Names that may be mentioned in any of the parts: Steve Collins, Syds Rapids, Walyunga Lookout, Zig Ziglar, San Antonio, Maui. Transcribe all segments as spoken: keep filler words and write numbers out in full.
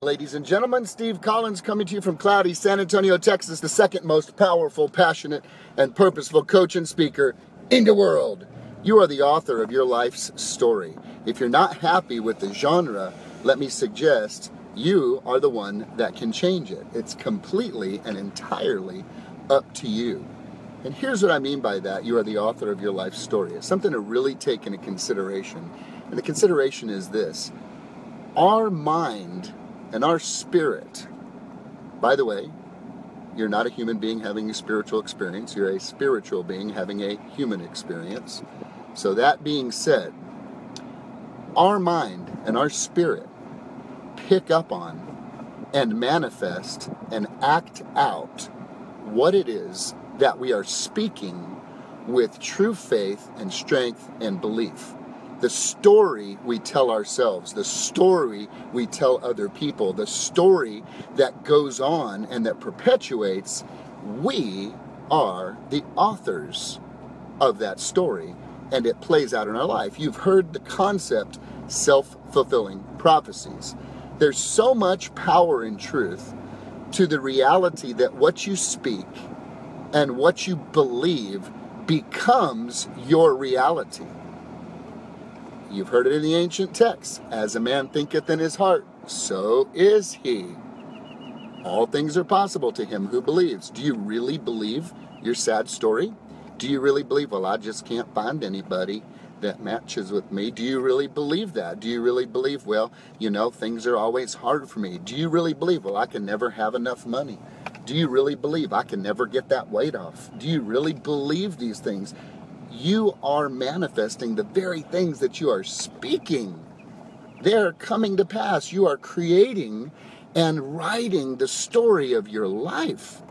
Ladies and gentlemen, Steve Collins coming to you from cloudy San Antonio, Texas, the second most powerful, passionate, and purposeful coach and speaker in the world. You are the author of your life's story. If you're not happy with the genre, let me suggest you are the one that can change it. It's completely and entirely up to you. And here's what I mean by that. You are the author of your life's story. It's something to really take into consideration. And the consideration is this. Our mind and our spirit, by the way, you're not a human being having a spiritual experience. You're a spiritual being having a human experience. So that being said, our mind and our spirit pick up on and manifest and act out what it is that we are speaking with true faith and strength and belief. The story we tell ourselves, the story we tell other people, the story that goes on and that perpetuates, we are the authors of that story, and it plays out in our life. You've heard the concept, self-fulfilling prophecies. There's so much power in truth to the reality that what you speak and what you believe becomes your reality. You've heard it in the ancient texts. As a man thinketh in his heart, so is he. All things are possible to him who believes. Do you really believe your sad story? Do you really believe, well, I just can't find anybody that matches with me? Do you really believe that? Do you really believe, well, you know, things are always hard for me? Do you really believe, well, I can never have enough money? Do you really believe I can never get that weight off? Do you really believe these things? You are manifesting the very things that you are speaking. They're coming to pass. You are creating and writing the story of your life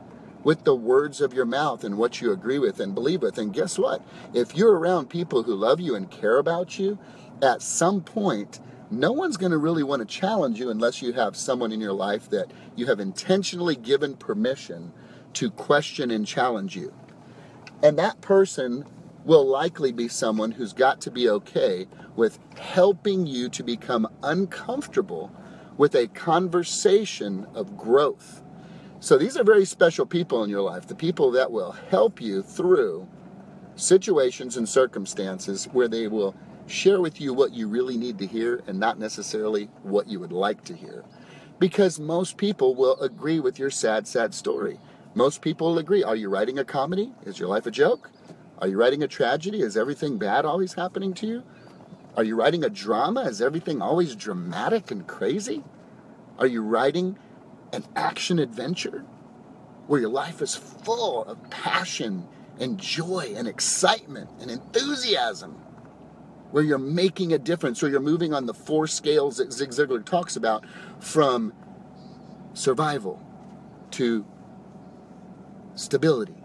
with the words of your mouth and what you agree with and believe with. And guess what? If you're around people who love you and care about you, at some point, no one's going to really want to challenge you unless you have someone in your life that you have intentionally given permission to question and challenge you. And that person will likely be someone who's got to be okay with helping you to become uncomfortable with a conversation of growth. So these are very special people in your life, the people that will help you through situations and circumstances where they will share with you what you really need to hear and not necessarily what you would like to hear. Because most people will agree with your sad, sad story. Most people will agree. Are you writing a comedy? Is your life a joke? Are you writing a tragedy? Is everything bad always happening to you? Are you writing a drama? Is everything always dramatic and crazy? Are you writing an action adventure where your life is full of passion and joy and excitement and enthusiasm, where you're making a difference, where you're moving on the four scales that Zig Ziglar talks about, from survival to stability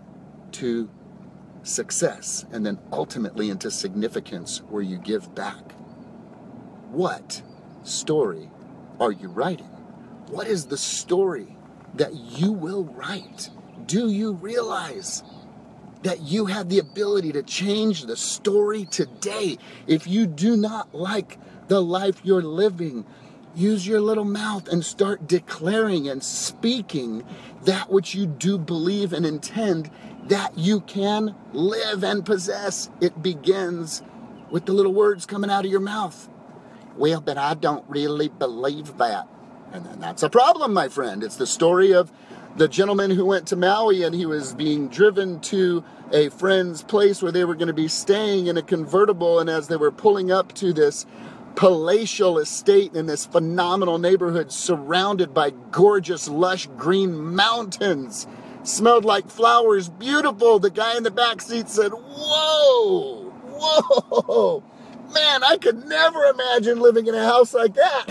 to success, and then ultimately into significance where you give back? What story are you writing? What is the story that you will write? Do you realize that you have the ability to change the story today? If you do not like the life you're living, use your little mouth and start declaring and speaking that which you do believe and intend that you can live and possess. It begins with the little words coming out of your mouth. Well, but I don't really believe that. And then that's a problem, my friend. It's the story of the gentleman who went to Maui, and he was being driven to a friend's place where they were going to be staying in a convertible. And as they were pulling up to this palatial estate in this phenomenal neighborhood surrounded by gorgeous, lush green mountains, smelled like flowers, beautiful, the guy in the back seat said, whoa, whoa, man, I could never imagine living in a house like that.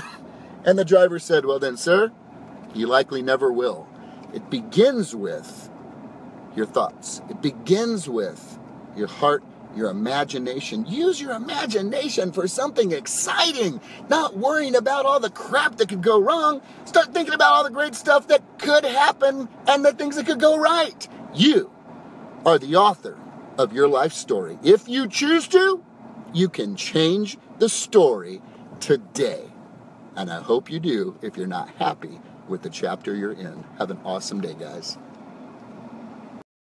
And the driver said, well then, sir, you likely never will. It begins with your thoughts. It begins with your heart, your imagination. Use your imagination for something exciting. Not worrying about all the crap that could go wrong. Start thinking about all the great stuff that could happen and the things that could go right. You are the author of your life story. If you choose to, you can change the story today. and I hope you do if you're not happy with the chapter you're in. Have an awesome day, guys.